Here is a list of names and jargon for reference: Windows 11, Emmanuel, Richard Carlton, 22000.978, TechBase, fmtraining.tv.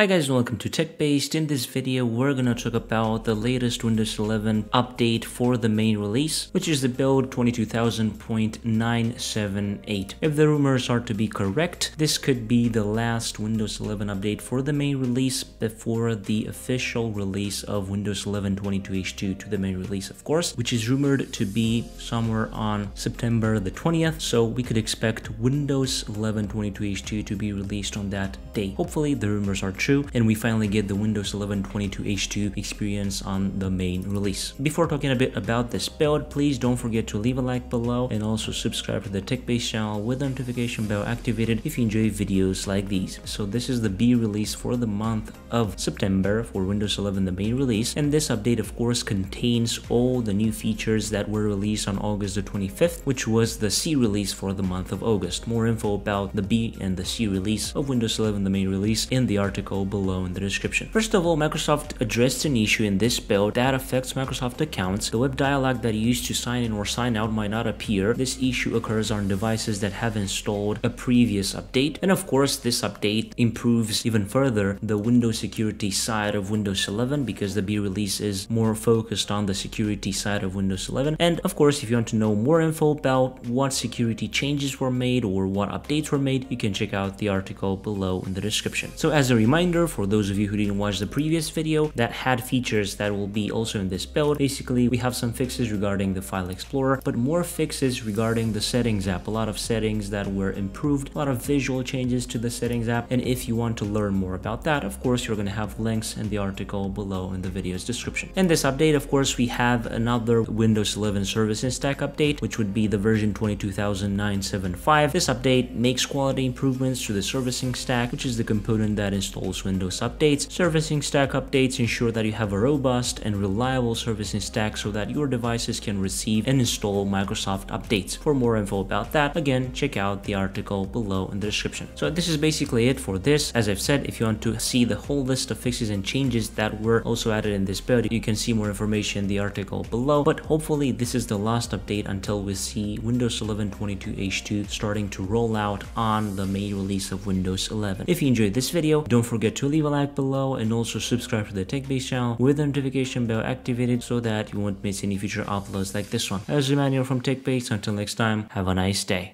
Hi guys and welcome to TechBase. In this video we're gonna talk about the latest Windows 11 update for the main release, which is the build 22000.978. If the rumors are to be correct, this could be the last Windows 11 update for the main release before the official release of Windows 11 22H2 to the main release, of course, which is rumored to be somewhere on September the 20th. So we could expect Windows 11 22H2 to be released on that day. Hopefully the rumors are true and we finally get the Windows 11 22H2 experience on the main release. Before talking a bit about this build, please don't forget to leave a like below and also subscribe to the TechBase channel with the notification bell activated if you enjoy videos like these. So this is the B release for the month of September for Windows 11, the main release, and this update of course contains all the new features that were released on August the 25th, which was the C release for the month of August. More info about the B and the C release of Windows 11, the main release, in the article below in the description. First of all, Microsoft addressed an issue in this build that affects Microsoft accounts. The web dialog that you use to sign in or sign out might not appear. This issue occurs on devices that have installed a previous update, and of course this update improves even further the Windows security side of Windows 11 because the B release is more focused on the security side of Windows 11. And of course, if you want to know more info about what security changes were made or what updates were made, you can check out the article below in the description. So as a reminder, for those of you who didn't watch the previous video that had features that will be also in this build, basically we have some fixes regarding the file explorer, but more fixes regarding the settings app, a lot of settings that were improved, a lot of visual changes to the settings app. And if you want to learn more about that, of course you're going to have links in the article below in the video's description. In this update, of course, we have another Windows 11 services stack update, which would be the version 22000.975. This update makes quality improvements to the servicing stack, which is the component that installs Windows updates. Servicing stack updates ensure that you have a robust and reliable servicing stack so that your devices can receive and install Microsoft updates. For more info about that, again, check out the article below in the description. So this is basically it for this. As I've said, if you want to see the whole list of fixes and changes that were also added in this build, you can see more information in the article below, but hopefully this is the last update until we see Windows 11 22H2 starting to roll out on the main release of Windows 11. If you enjoyed this video, don't forget to leave a like below and also subscribe to the TechBase channel with the notification bell activated so that you won't miss any future uploads like this one. As Emmanuel from TechBase, until next time, have a nice day.